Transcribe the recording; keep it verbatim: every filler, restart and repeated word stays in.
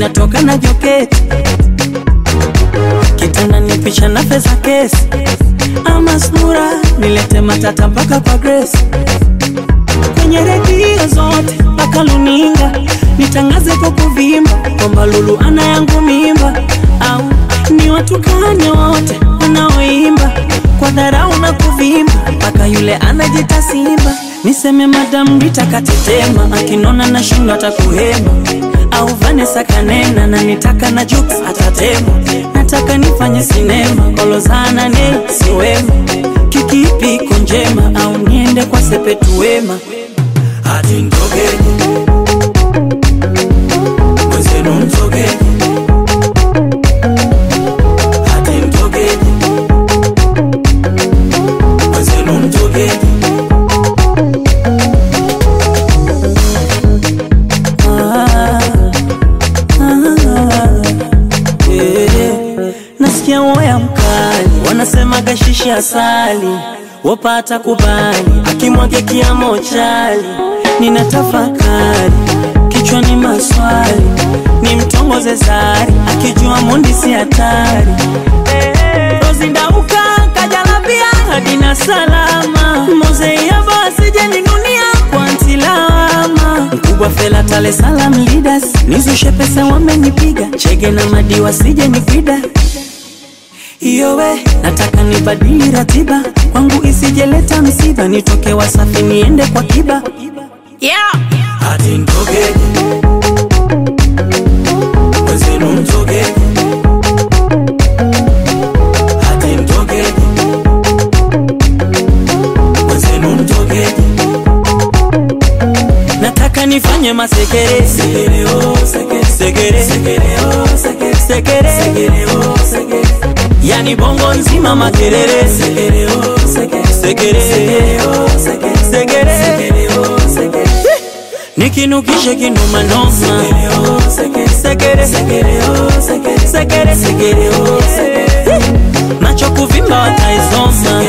inatoka na joket, kitana nipisha na pesa kesi, ama snura nilete matata mpaka kwa Grace. Kwenye redio zote mpaka luninga nitangaze kwa kuvimba kwamba Lulu ana yangu mimba, au ni watukane wote wanaoimba kwa dharau na kuvimba mpaka yule anajita simba. Niseme Madam Rita katetema akinona na shinda atakuhema, au Vanessa kanena na nitaka na jokes atatema. Nataka nifanye sinema kolozana ne siwema, kikipi iko njema au niende kwa Sepetu wema. Ati ndoge wenzenu mtoge, ati ndoge wenzenu mtoge. Wanasema gashishi asali, wapata kubali, akimwage kiamo chali. Ninatafakari, kichwa ni maswali, ni mtongoze zari, akijua mundi si hatari. Rozi ndauka, kajalabia, hadina salama, mozei ya basi jenigunia kwa ntilama. Mkubwa fela tale salam leaders, nizushe pesa wame nipiga, chege na madiwa sije nikwida. Iyowe, nataka nibadili ratiba, kwangu isijeleta msiba, nitoke Wasafi niende kwa Kiba. Yeah! Ati ndoge wenzenu mtoge, ati ndoge wenzenu mtoge. Nataka nifanye masekere, sekere o sekere, sekere o sekere, sekere o sekere, yani bongo nzima makelele. Sekere o sekere, sekere o sekere, sekere o sekere, nikinukishe kinuma noma. Sekere o sekere, sekere o sekere, sekere o sekere, nacho kuvimba wataizoma.